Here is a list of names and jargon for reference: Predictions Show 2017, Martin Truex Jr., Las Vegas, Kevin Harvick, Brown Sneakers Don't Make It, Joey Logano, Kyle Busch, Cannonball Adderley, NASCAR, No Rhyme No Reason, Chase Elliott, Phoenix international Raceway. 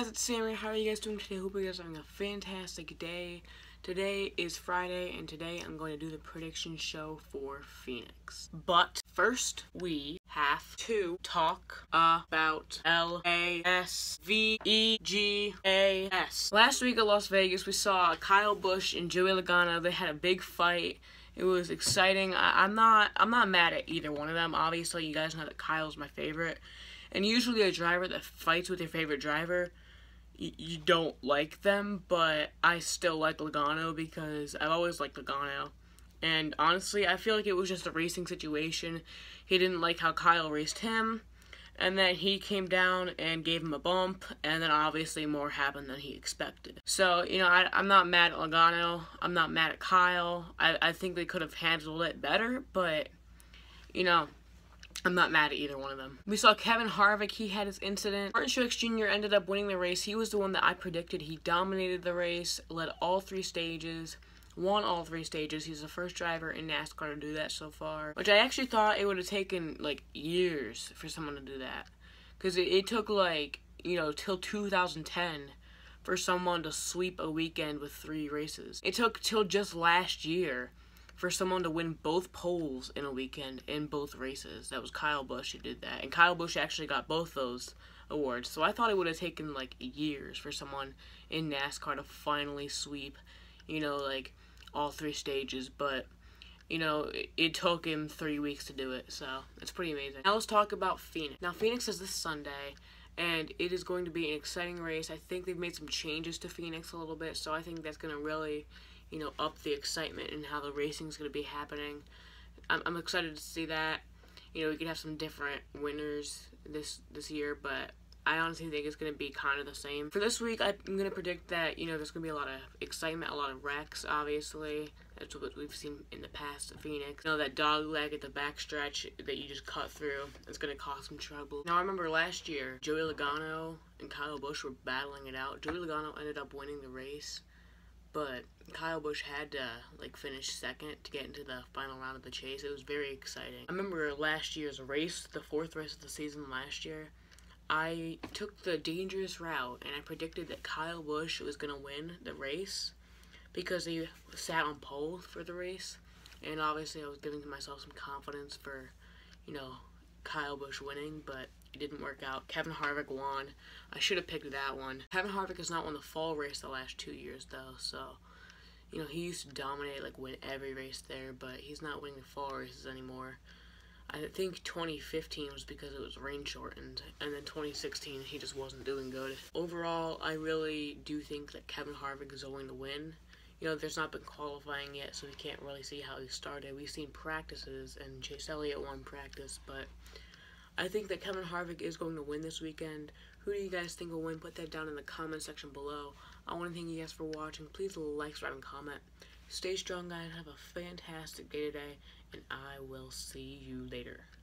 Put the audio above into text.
guys, it's Sammy. How are you guys doing today? Hope you guys are having a fantastic day. Today is Friday, and today I'm going to do the prediction show for Phoenix. But first, we have to talk about LASVEGAS. Last week at Las Vegas, we saw Kyle Busch and Joey Logano. They had a big fight. It was exciting. I'm not mad at either one of them. Obviously, you guys know that Kyle's my favorite. And usually a driver that fights with your favorite driver, you don't like them, but I still like Logano because I've always liked Logano. And honestly, I feel like it was just a racing situation. He didn't like how Kyle raced him, and then he came down and gave him a bump, and then obviously more happened than he expected. So, you know, I'm not mad at Logano. I'm not mad at Kyle. I think they could have handled it better, but, you know, I'm not mad at either one of them. We saw Kevin Harvick. He had his incident. Martin Truex Jr. ended up winning the race. He was the one that I predicted. He dominated the race, led all three stages, won all three stages. He's the first driver in NASCAR to do that so far, which I actually thought it would have taken, like, years for someone to do that. Because it took, like, you know, till 2010 for someone to sweep a weekend with three races. It took till just last year for someone to win both poles in a weekend in both races. That was Kyle Busch who did that. And Kyle Busch actually got both those awards. So I thought it would have taken, like, years for someone in NASCAR to finally sweep, you know, like, all three stages. But, you know, it took him 3 weeks to do it. So it's pretty amazing. Now let's talk about Phoenix. Now, Phoenix is this Sunday, and it is going to be an exciting race. I think they've made some changes to Phoenix a little bit. So I think that's going to really, you know, up the excitement and how the racing's going to be happening. I'm excited to see that. You know, we could have some different winners this year, but I honestly think it's going to be kind of the same. For this week, I'm going to predict that, you know, there's going to be a lot of excitement, a lot of wrecks, obviously. That's what we've seen in the past at Phoenix. You know, that dog leg at the backstretch that you just cut through, it's going to cause some trouble. Now, I remember last year, Joey Logano and Kyle Busch were battling it out. Joey Logano ended up winning the race, but Kyle Busch had to, like, finish second to get into the final round of the chase. It was very exciting. I remember last year's race, the fourth race of the season last year, I took the dangerous route, and I predicted that Kyle Busch was going to win the race because he sat on pole for the race, and obviously I was giving myself some confidence for, you know, Kyle Busch winning, but it didn't work out. Kevin Harvick won. I should have picked that one. Kevin Harvick has not won the fall race the last 2 years, though, so, you know, he used to dominate, like, win every race there, but he's not winning the fall races anymore. I think 2015 was because it was rain shortened, and then 2016, he just wasn't doing good. Overall, I really do think that Kevin Harvick is going to win. You know, there's not been qualifying yet, so we can't really see how he started. We've seen practices, and Chase Elliott won practice, but I think that Kevin Harvick is going to win this weekend. Who do you guys think will win? Put that down in the comment section below. I want to thank you guys for watching. Please like, subscribe, and comment. Stay strong, guys. Have a fantastic day today, and I will see you later.